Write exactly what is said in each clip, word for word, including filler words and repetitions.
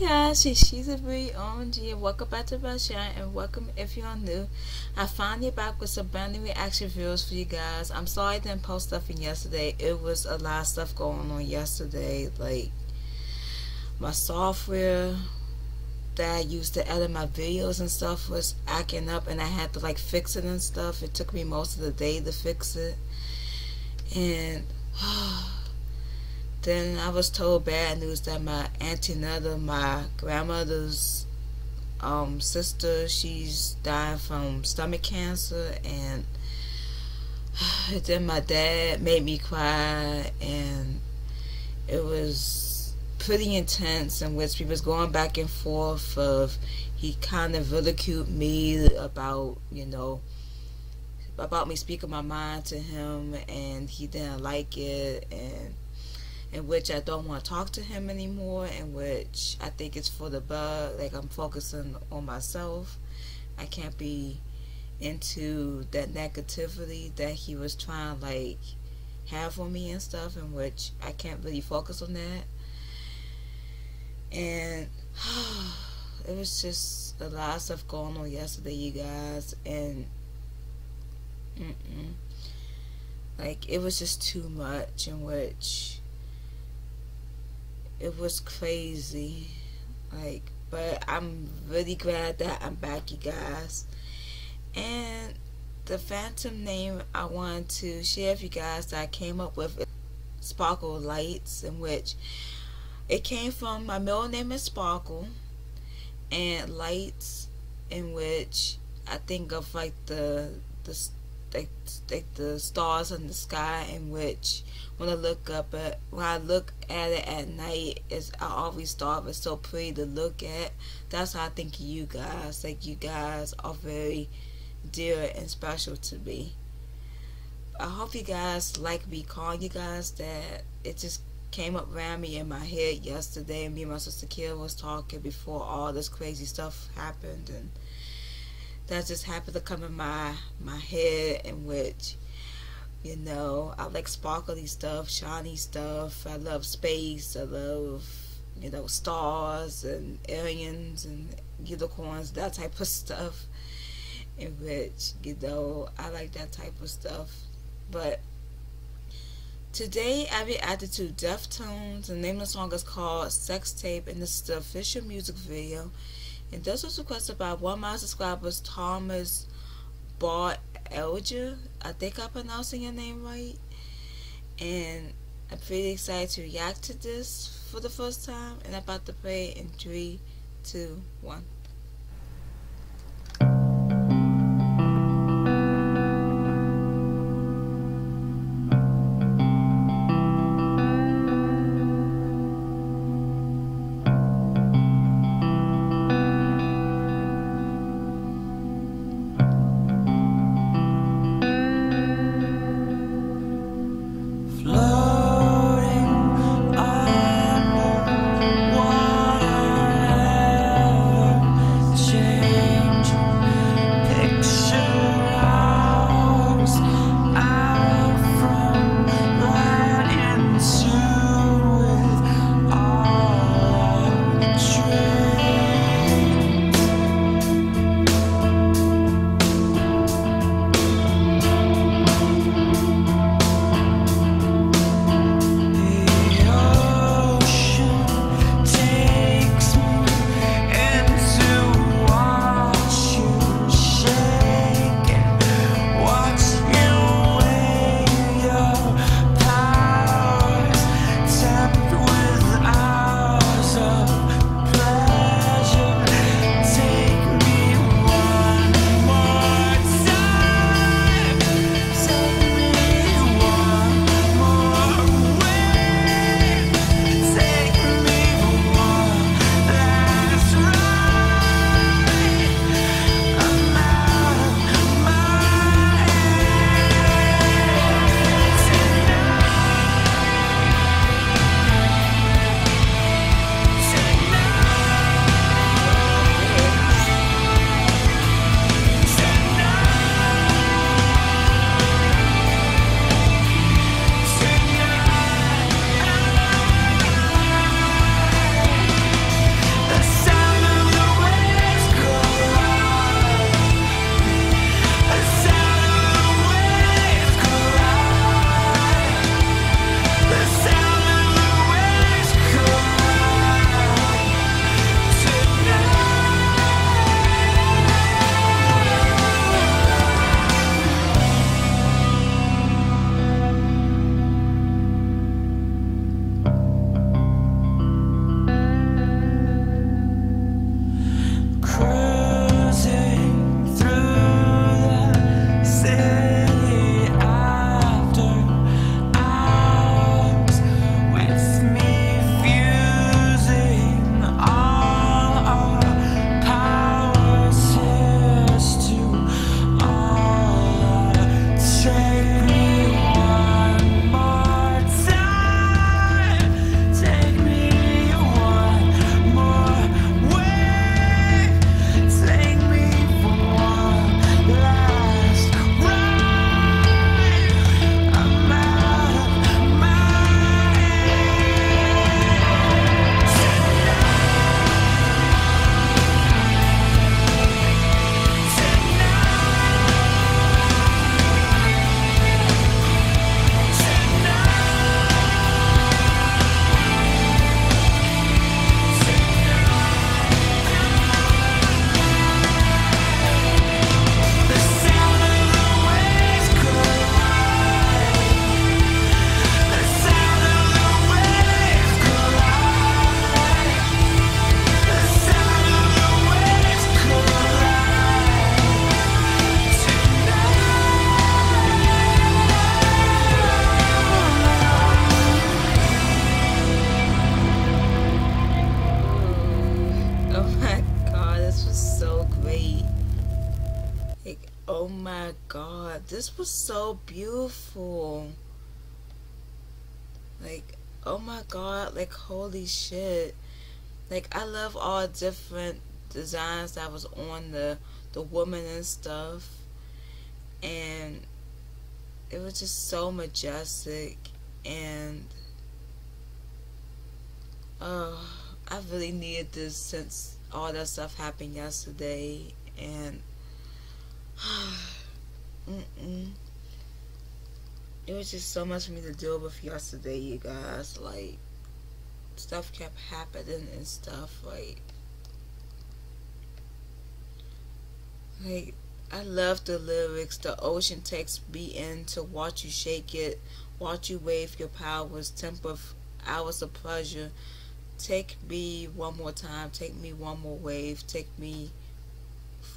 Hey guys, it's ShesABeautyOMG and welcome back to my channel, and welcome if you're new. I finally back with some brand new reaction videos for you guys. I'm sorry I didn't post stuff in yesterday. It was a lot of stuff going on yesterday, like my software that I used to edit my videos and stuff was acting up, and I had to like fix it and stuff. It took me most of the day to fix it, and then I was told bad news that my auntie Netta, my grandmother's um, sister, she's dying from stomach cancer, and then my dad made me cry, and it was pretty intense, in which we was going back and forth of, he kind of ridiculed me about, you know, about me speaking my mind to him, and he didn't like it, and in which I don't want to talk to him anymore, in which I think it's for the bug. Like, I'm focusing on myself. I can't be into that negativity that he was trying like have on me and stuff, in which I can't really focus on that. And it was just a lot of stuff going on yesterday, you guys, and mm-mm. like it was just too much, in which it was crazy, like, but I'm really glad that I'm back, you guys. And the phantom name I wanted to share with you guys that I came up with is Sparkle Lights, in which it came from my middle name is Sparkle and Lights, in which I think of like the the Like, like the stars in the sky, in which when I look up at when I look at it at night, is I always thought it was so pretty to look at. That's how I think of you guys. Like, you guys are very dear and special to me. I hope you guys like me calling you guys that. It just came up around me in my head yesterday, and me and my sister Kira was talking before all this crazy stuff happened, and that just happened to come in my my head, in which, you know, I like sparkly stuff, shiny stuff. I love space. I love, you know, stars and aliens and unicorns, that type of stuff, in which, you know, I like that type of stuff. But today I reacted to Deftones. The name of the song is called Sextape, and this is the official music video. And this was requested by one of my subscribers, Thomas Bar Elger. I think I'm pronouncing your name right. And I'm pretty excited to react to this for the first time. And I'm about to play in three, two, one. Oh my god, this was so beautiful. Like, oh my god, like, holy shit. Like, I love all different designs that was on the the woman and stuff, and it was just so majestic. And oh, I really needed this since all that stuff happened yesterday. And mm-mm. It was just so much for me to deal with yesterday, you guys. Like, stuff kept happening and stuff. Like, like I love the lyrics. The ocean takes beating to watch you shake it, watch you wave your powers, temper hours of pleasure. Take me one more time, take me one more wave, take me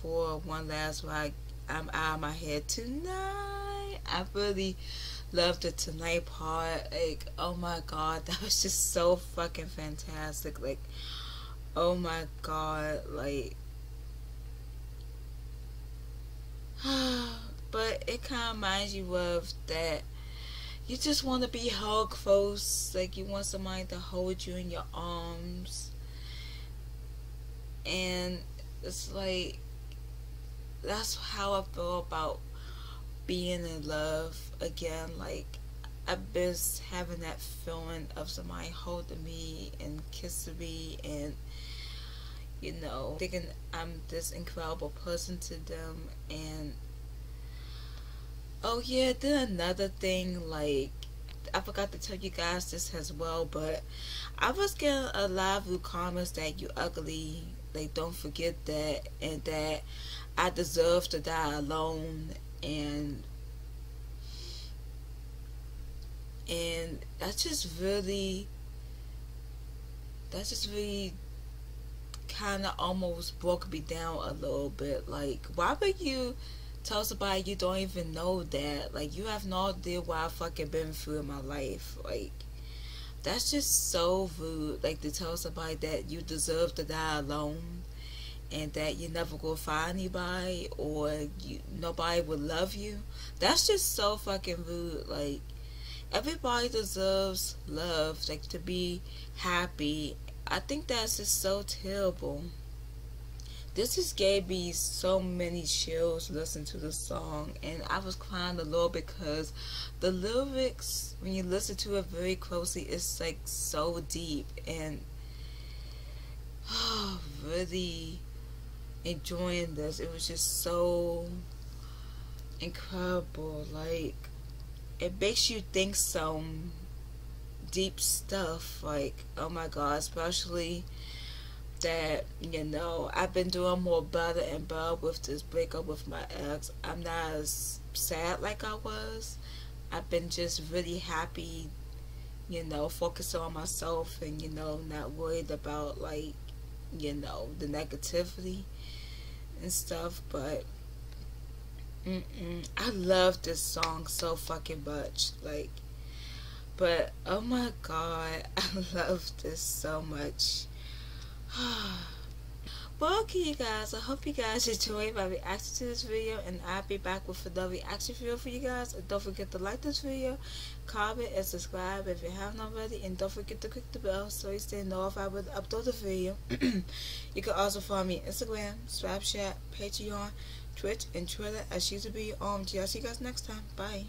for one last ride. I'm out of my head tonight. I really loved the tonight part. Like, oh my god, that was just so fucking fantastic. Like, oh my god, like, but it kind of reminds you of that. You just want to be held close. Like, you want somebody to hold you in your arms. And it's like, that's how I feel about being in love again. Like, I've been having that feeling of somebody holding me and kissing me, and, you know, thinking I'm this incredible person to them. And oh yeah, then another thing, like, I forgot to tell you guys this as well, but I was getting a lot of comments that you ugly, like, don't forget that, and that I deserve to die alone, and and that's just really, that's just really kind of almost broke me down a little bit. Like, why would you tell somebody you don't even know that? Like, you have no idea what I've fucking been through in my life. Like, that's just so rude. Like, to tell somebody that you deserve to die alone, and that you never gonna find anybody, or you, nobody will love you. That's just so fucking rude. Like, everybody deserves love, like, to be happy. I think that's just so terrible. This just gave me so many chills listening to the song, and I was crying a little because the lyrics, when you listen to it very closely, it's like so deep, and oh, really enjoying this. It was just so incredible. Like, it makes you think some deep stuff. Like, oh my god, especially that, you know, I've been doing more better and better with this breakup with my ex. I'm not as sad like I was. I've been just really happy, you know, focusing on myself, and, you know, not worried about, like, you know, the negativity and stuff. But mm-mm, I love this song so fucking much. Like, but oh my god, I love this so much. Well, okay, you guys, I hope you guys enjoyed my reaction to this video, and I'll be back with another reaction video for you guys. And don't forget to like this video, comment, and subscribe if you haven't already, and don't forget to click the bell so you stay notified when I upload the video. You can also follow me on Instagram, Snapchat, Patreon, Twitch, and Twitter at ShesABeautyOMG. I'll see you guys next time. Bye.